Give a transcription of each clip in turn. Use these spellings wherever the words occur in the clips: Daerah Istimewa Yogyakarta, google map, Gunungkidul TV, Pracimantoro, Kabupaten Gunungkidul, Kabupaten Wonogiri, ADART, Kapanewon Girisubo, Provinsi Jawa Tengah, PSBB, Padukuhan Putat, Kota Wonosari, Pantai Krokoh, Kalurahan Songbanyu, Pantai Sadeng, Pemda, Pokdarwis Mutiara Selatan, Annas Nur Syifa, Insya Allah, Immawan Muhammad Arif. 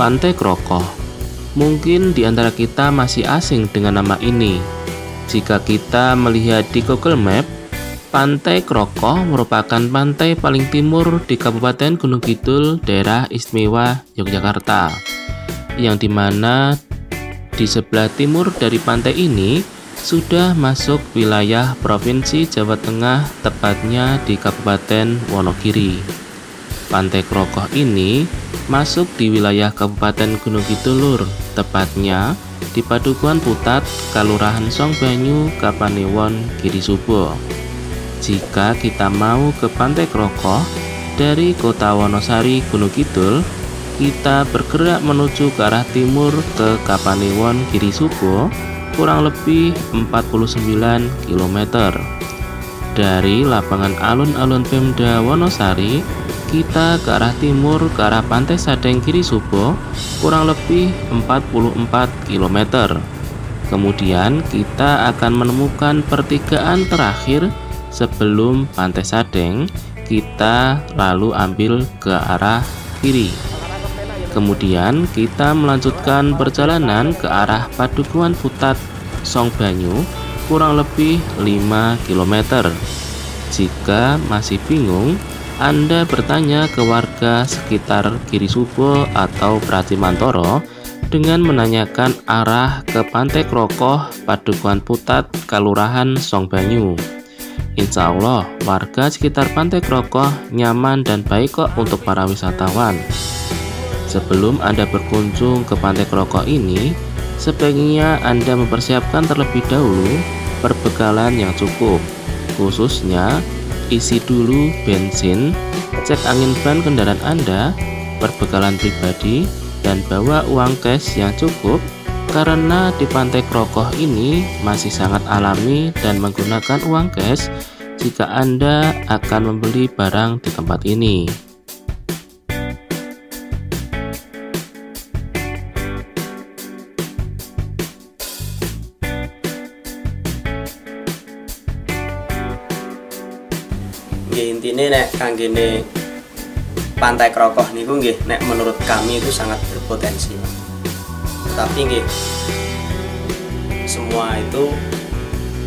Pantai Krokoh. Mungkin di antara kita masih asing dengan nama ini. Jika kita melihat di Google Map, Pantai Krokoh merupakan pantai paling timur di Kabupaten Gunungkidul, Daerah Istimewa Yogyakarta, yang dimana di sebelah timur dari pantai ini sudah masuk wilayah Provinsi Jawa Tengah, tepatnya di Kabupaten Wonogiri. Pantai Krokoh ini masuk di wilayah Kabupaten Gunungkidul Lur, tepatnya di Padukuhan Putat, Kalurahan Songbanyu, Kapanewon Girisubo. Jika kita mau ke Pantai Krokoh dari Kota Wonosari, Gunungkidul, kita bergerak menuju ke arah timur ke Kapanewon Girisubo, kurang lebih 49 km. Dari lapangan alun-alun Pemda Wonosari, kita ke arah timur ke arah Pantai Sadeng Girisubo kurang lebih 44 km. Kemudian kita akan menemukan pertigaan terakhir sebelum Pantai Sadeng, kita lalu ambil ke arah kiri. Kemudian kita melanjutkan perjalanan ke arah Padukuhan Putat Songbanyu kurang lebih 5 km. Jika masih bingung, Anda bertanya ke warga sekitar Girisubo atau Pracimantoro dengan menanyakan arah ke Pantai Krokoh, Padukuhan Putat, Kalurahan Songbanyu. Insya Allah, warga sekitar Pantai Krokoh nyaman dan baik kok untuk para wisatawan. Sebelum Anda berkunjung ke Pantai Krokoh ini, sebaiknya Anda mempersiapkan terlebih dahulu perbekalan yang cukup, khususnya isi dulu bensin, cek angin ban kendaraan Anda, perbekalan pribadi, dan bawa uang cash yang cukup karena di Pantai Krokoh ini masih sangat alami dan menggunakan uang cash jika Anda akan membeli barang di tempat ini. Intine nek kanggene Pantai Krokoh niku nggih nek menurut kami itu sangat berpotensi. Tapi nggih semua itu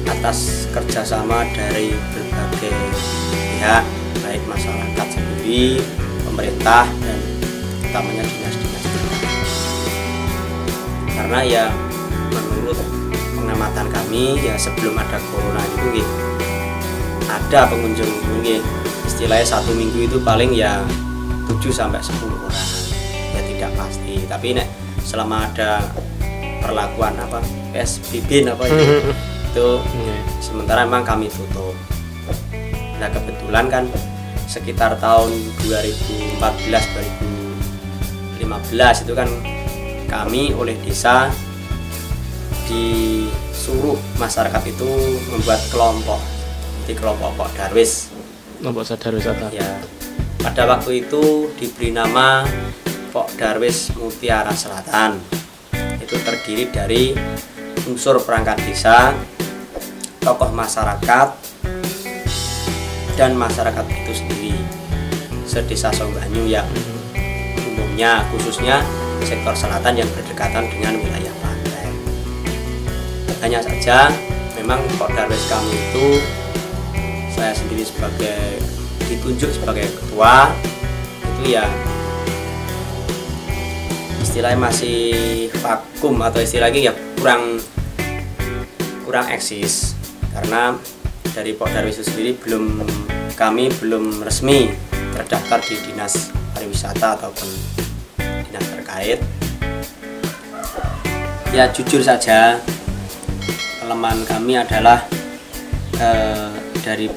atas kerjasama dari berbagai pihak, baik masyarakat sendiri, pemerintah, dan utamanya dinas-dinas. Karena ya menurut pengamatan kami ya sebelum ada corona itu nggih ada pengunjung mungkin istilahnya satu minggu itu paling ya 7-10 orang, ya tidak pasti. Tapi nek selama ada perlakuan apa PSBB apa itu sementara memang kami tutup. Nah kebetulan kan sekitar tahun 2014-2015 itu kan kami oleh desa disuruh masyarakat itu membuat kelompok di kelompok Pokdarwis. Ya, pada waktu itu diberi nama Pokdarwis Mutiara Selatan. Itu terdiri dari unsur perangkat desa, tokoh masyarakat, dan masyarakat itu sendiri sedesa Songbanyu yang umumnya khususnya sektor selatan yang berdekatan dengan wilayah pantai. Hanya saja memang Pokdarwis kami itu saya sendiri sebagai ditunjuk sebagai ketua itu ya istilahnya masih vakum atau istilahnya ya kurang eksis karena dari Pokdarwis sendiri kami belum resmi terdaftar di dinas pariwisata ataupun dinas terkait. Ya jujur saja kelemahan kami adalah dari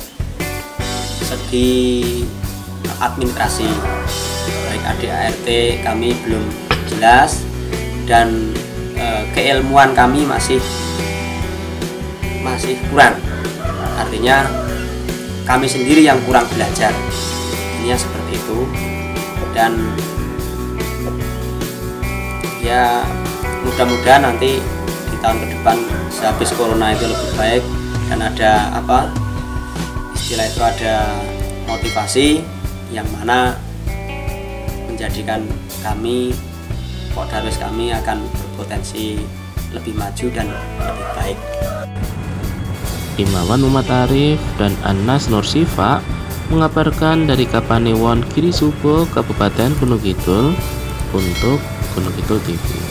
segi administrasi, baik ADART kami belum jelas, dan keilmuan kami masih kurang, artinya kami sendiri yang kurang belajar, ini seperti itu. Dan ya mudah-mudahan nanti di tahun ke depan sehabis corona itu lebih baik, dan ada apa istilah itu, ada motivasi yang mana menjadikan kami, Pokdarwis kami akan berpotensi lebih maju dan lebih baik. Immawan Muhammad Arif dan Annas Nur Syifa mengabarkan dari Kapanewon Girisubo, Kabupaten Gunungkidul untuk Gunungkidul TV.